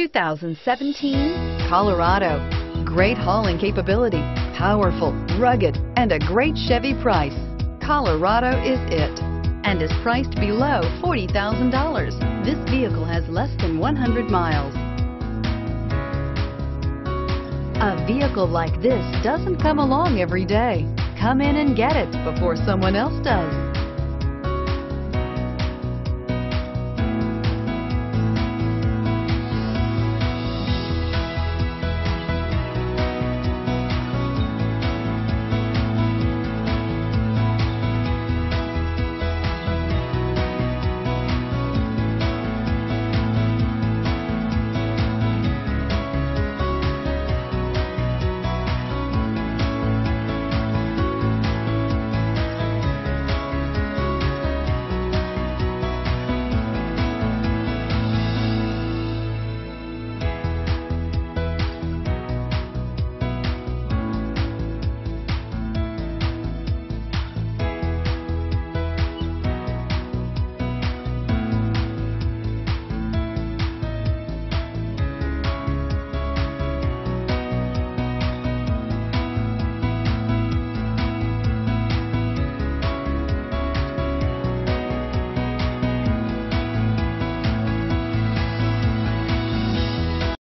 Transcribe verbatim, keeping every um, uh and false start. two thousand seventeen Colorado. Great hauling capability, powerful, rugged, and a great Chevy price. Colorado is it, and is priced below forty thousand dollars. This vehicle has less than one hundred miles. A vehicle like this doesn't come along every day. Come in and get it before someone else does.